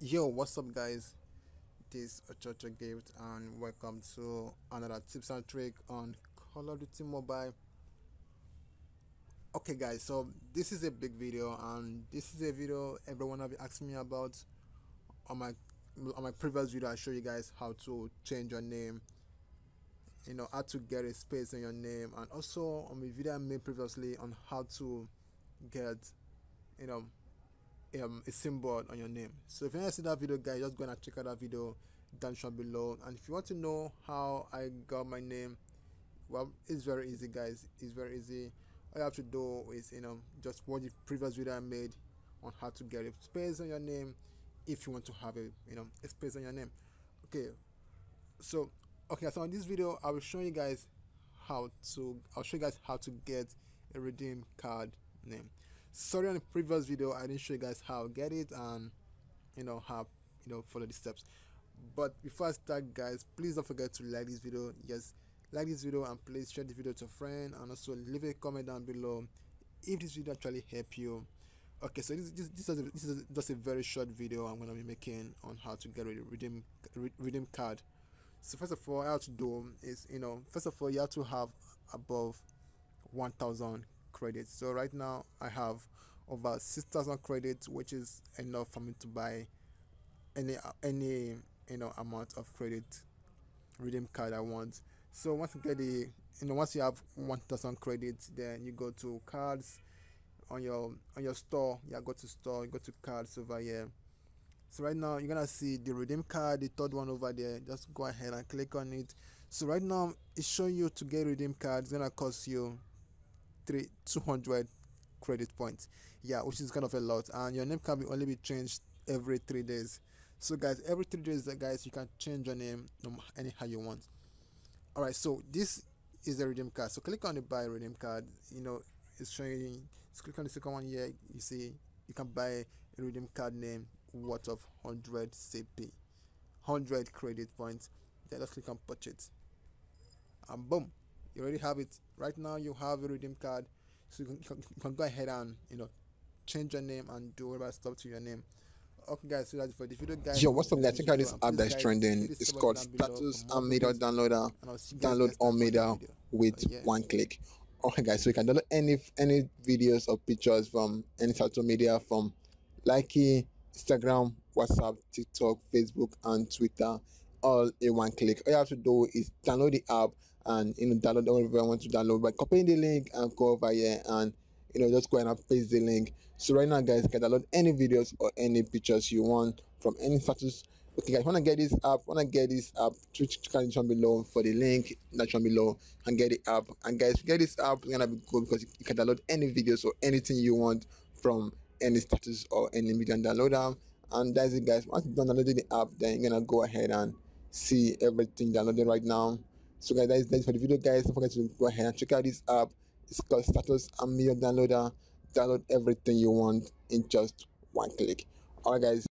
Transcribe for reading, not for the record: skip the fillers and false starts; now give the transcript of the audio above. Yo, what's up guys, this is Ochocho Gift and welcome to another tips and trick on Call of Duty Mobile. Okay guys, so this is a big video and this is a video everyone have been asking me about. On my previous video I show you guys how to change your name, you know, how to get a space in your name, and also on the video I made previously on how to get, you know, a symbol on your name. So if you haven't seen that video guys, just go and check out that video down below. And if you want to know how I got my name, well, it's very easy guys, it's very easy. All you have to do is, you know, just watch the previous video I made on how to get a space on your name if you want to have a, you know, a space on your name. Okay, so so in this video I will show you guys how to get a redeem card name. Sorry, on the previous video I didn't show you guys how to get it and, you know, how, you know, follow the steps. But before I start guys, please don't forget to like this video. Yes, like this video and please share the video to a friend, and also leave a comment down below if this video actually help you. Okay, so this is just a very short video I'm gonna be making on how to get a redeem card. So first of all, I have to do is, you know, first of all you have to have above 1,000 credits. So right now I have over 6,000 credits, which is enough for me to buy any you know amount of credit redeem card I want. So once you get the, you know, once you have 1,000 credits, then you go to cards on your store. Yeah, go to store, you go to cards over here. So right now you're gonna see the redeem card, the third one over there. Just go ahead and click on it. So right now it's showing you to get redeem card it's gonna cost you 200 credit points. Yeah, which is kind of a lot, and your name can only be changed every 3 days. So guys, every 3 days guys, you can change your name anyhow you want. All right, so this is the redeem card. So click on the buy redeem card. You know, it's showing, just click on the second one here. You see you can buy a redeem card name worth of 100 CP, 100 credit points. Then just click on purchase and boom, you already have it. Right now you have a redeem card, so you can go ahead and, you know, change your name and do whatever stuff to your name. Okay guys, so that's for the video guys. Yo, what's up guys, check out this app that's trending. It's called Status Almeida Downloader. Download Almeida with one click. Okay guys, so you can download any videos or pictures from any social media, from Likee, Instagram, WhatsApp, TikTok, Facebook, and Twitter, all in one click. All you have to do is download the app and, you know, download whatever I want to download by copying the link and go over here and, you know, just go ahead and paste the link. So right now guys, you can download any videos or any pictures you want from any status. Okay guys, wanna get this app, check out the down below for the link that's down below and get the app. And guys, get this app, it's gonna be cool because you can download any videos or anything you want from any status or any media downloader. And that's it guys, once you download the app, then you're gonna go ahead and see everything downloaded right now. So guys, that is for the video guys. Don't forget to go ahead and check out this app. It's called Status Almeida Downloader. Download everything you want in just one click. All right guys,